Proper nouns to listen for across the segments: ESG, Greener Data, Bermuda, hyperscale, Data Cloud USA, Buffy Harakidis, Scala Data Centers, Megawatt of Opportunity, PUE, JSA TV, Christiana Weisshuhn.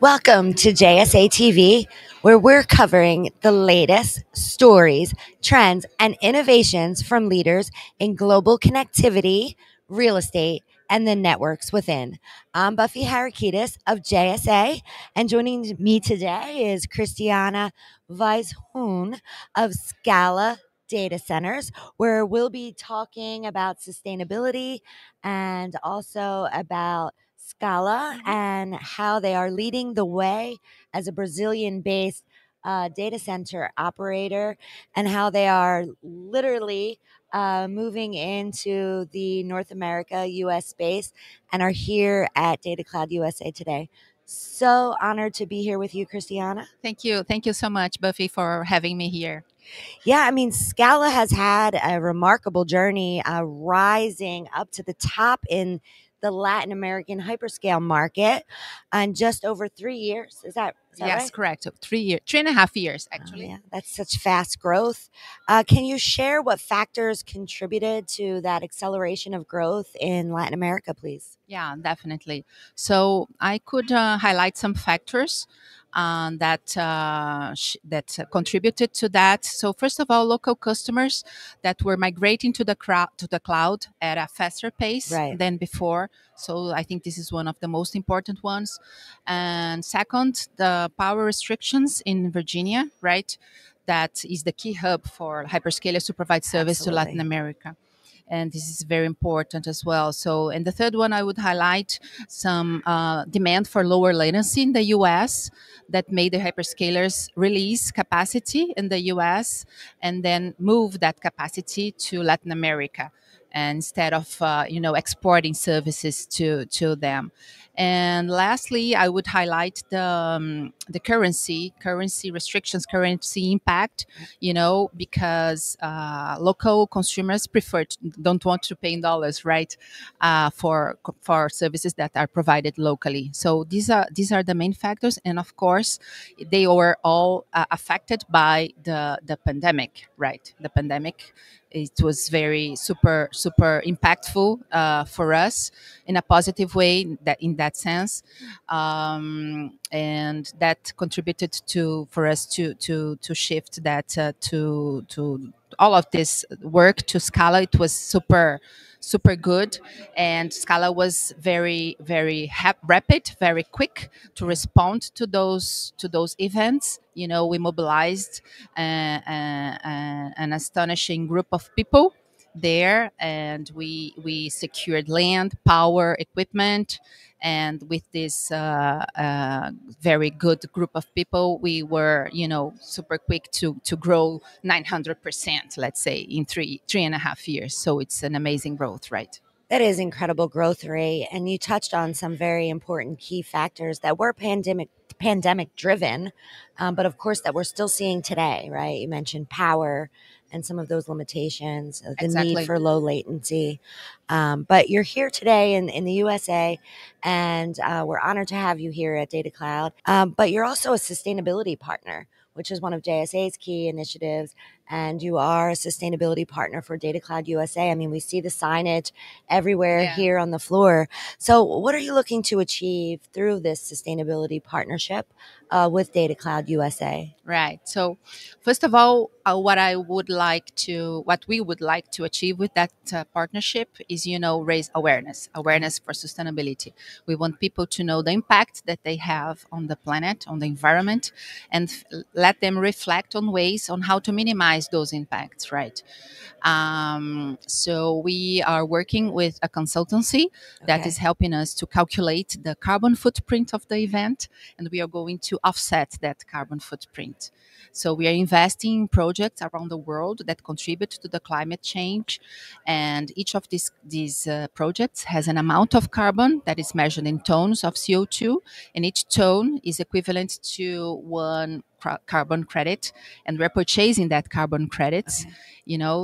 Welcome to JSA TV, where we're covering the latest stories, trends, and innovations from leaders in global connectivity, real estate, and the networks within. I'm Buffy Harakidis of JSA, and joining me today is Christiana Weisshuhn of Scala Data Centers, where we'll be talking about sustainability and also about Scala and how they are leading the way as a Brazilian-based data center operator, and how they are literally moving into the North America U.S. space and are here at Data Cloud USA today. So honored to be here with you, Christiana. Thank you. Thank you so much, Buffy, for having me here. Yeah, I mean, Scala has had a remarkable journey rising up to the top in the Latin American hyperscale market in just over 3 years. Is that yes, right? Correct. So 3.5 years, actually. Oh, yeah. That's such fast growth. Can you share what factors contributed to that acceleration of growth in Latin America, please? Yeah, definitely. So I could highlight some factors that contributed to that. So first of all, local customers that were migrating to the cloud at a faster pace than before. So I think this is one of the most important ones. And second, the power restrictions in Virginia, right? That is the key hub for hyperscalers to provide service to Latin America. And this is very important as well. So, and the third one, I would highlight some demand for lower latency in the U.S. that made the hyperscalers release capacity in the U.S. and then move that capacity to Latin America, and instead of exporting services to them. And lastly, I would highlight the currency restrictions, currency impact, because local consumers don't want to pay in dollars, right, for services that are provided locally. So these are the main factors, and of course, they were all affected by the pandemic, right? The pandemic. It was very super impactful for us in a positive way, that in that sense, and that contributed for us to shift that to all of this work to Scala. It was super good, and Scala was very rapid, very quick to respond to those events. We mobilized an astonishing group of people there, and we secured land, power, equipment, and with this very good group of people, we were super quick to grow 900%, let's say, in 3.5 years. So it's an amazing growth, right? That is incredible growth rate, and you touched on some very important key factors that were pandemic driven, but of course that we're still seeing today, right? You mentioned power and some of those limitations, the need for low latency. But you're here today in the USA, and we're honored to have you here at Data Cloud. But you're also a sustainability partner, which is one of JSA's key initiatives. And you are a sustainability partner for Data Cloud USA. I mean, we see the signage everywhere here on the floor. So what are you looking to achieve through this sustainability partnership with Data Cloud USA? Right. So first of all, what we would like to achieve with that partnership is, raise awareness for sustainability. We want people to know the impact that they have on the planet, on the environment, and let them reflect on ways on how to minimize those impacts, right? So we are working with a consultancy that is helping us to calculate the carbon footprint of the event, and we are going to offset that carbon footprint. So we are investing in projects around the world that contribute to the climate change, and each of these projects has an amount of carbon that is measured in tons of CO2, and each ton is equivalent to one carbon credit, and we're purchasing that carbon credits,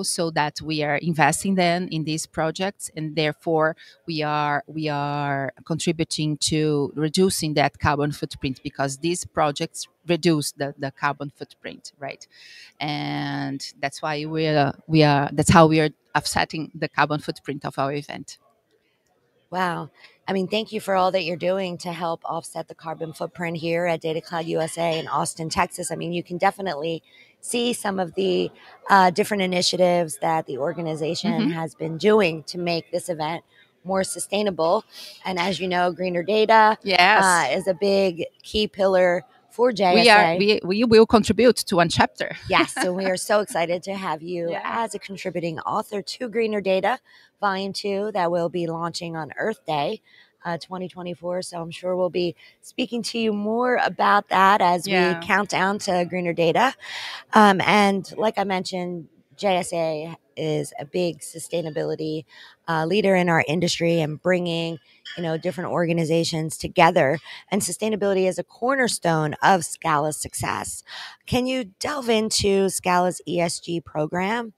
so that we are investing then in these projects, and therefore we are contributing to reducing that carbon footprint, because these projects reduce the carbon footprint, right? And that's why we are offsetting the carbon footprint of our event. Wow. I mean, thank you for all that you're doing to help offset the carbon footprint here at Data Cloud USA in Austin, Texas. I mean, you can definitely see some of the different initiatives that the organization has been doing to make this event more sustainable. And as you know, Greener Data is a big key pillar for JSA. We will contribute to one chapter. Yes, so we are so excited to have you as a contributing author to Greener Data, Volume 2, that will be launching on Earth Day 2024. So I'm sure we'll be speaking to you more about that as we count down to Greener Data. And like I mentioned, JSA is a big sustainability leader in our industry and bringing, you know, different organizations together. And sustainability is a cornerstone of Scala's success. Can you delve into Scala's ESG program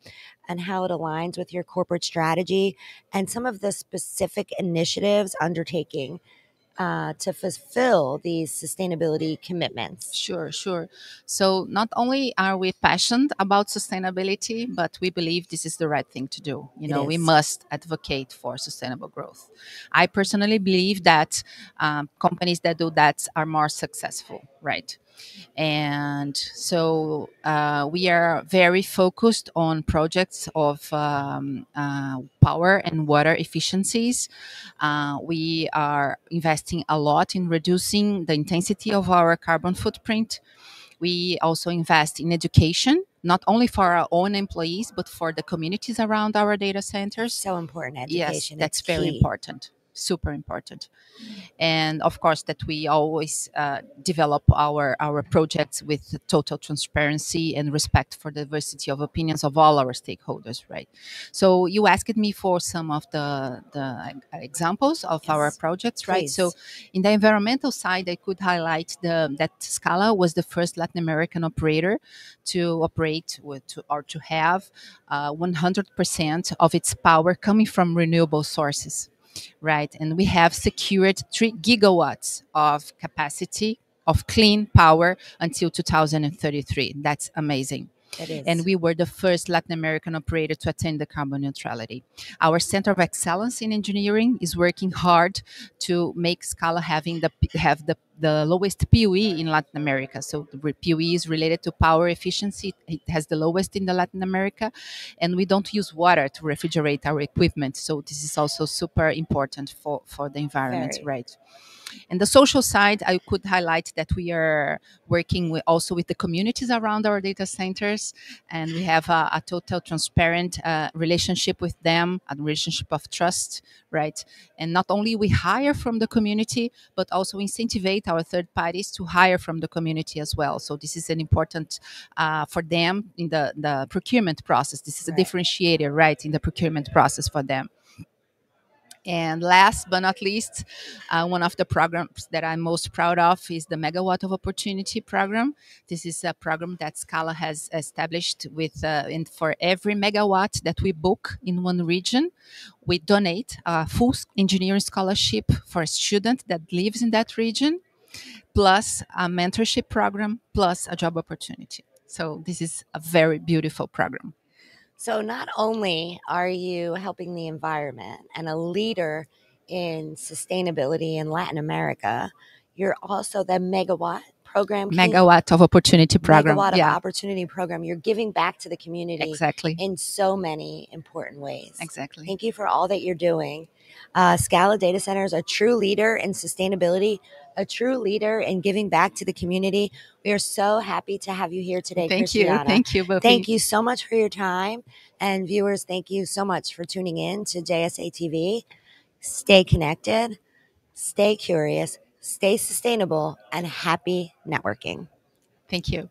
and how it aligns with your corporate strategy and some of the specific initiatives undertaking to fulfill these sustainability commitments? Sure. So not only are we passionate about sustainability, but we believe this is the right thing to do. You know, we must advocate for sustainable growth. I personally believe that companies that do that are more successful, right? And so we are very focused on projects of power and water efficiencies. We are investing a lot in reducing the intensity of our carbon footprint. We also invest in education, not only for our own employees, but for the communities around our data centers. So important, education. Yes, that's very important. Super important. And of course that we always develop our projects with total transparency and respect for diversity of opinions of all our stakeholders, right? So you asked me for some of the examples of our projects, right? Please. So in the environmental side, I could highlight that Scala was the first Latin American operator to operate with, to have 100% of its power coming from renewable sources. Right, and we have secured 3 gigawatts of capacity of clean power until 2033. That's amazing. It is. And we were the first Latin American operator to attain the carbon neutrality. Our Center of Excellence in Engineering is working hard to make Scala have the lowest PUE in Latin America. So the PUE is related to power efficiency. It has the lowest in the Latin America, and we don't use water to refrigerate our equipment. So this is also super important for the environment, right? And the social side, I could highlight that we are working also with the communities around our data centers, and we have a total transparent relationship with them, a relationship of trust, right? And not only we hire from the community, but also incentivize our third parties to hire from the community as well. So this is an important for them in the procurement process. This is a differentiator, right, in the procurement process for them. And last but not least, one of the programs that I'm most proud of is the Megawatt of Opportunity program. This is a program that Scala has established with, and for every megawatt that we book in one region, we donate a full engineering scholarship for a student that lives in that region, plus a mentorship program, plus a job opportunity. So this is a very beautiful program. So not only are you helping the environment and a leader in sustainability in Latin America, you're also the Megawatt program. Megawatt of Opportunity program. Megawatt of Opportunity program. You're giving back to the community in so many important ways. Exactly. Thank you for all that you're doing. Scala Data Centers, a true leader in sustainability, a true leader in giving back to the community. We are so happy to have you here today, Christiana. Thank you, Buffy. Thank you so much for your time. And viewers, thank you so much for tuning in to JSA TV. Stay connected, stay curious, stay sustainable, and happy networking. Thank you.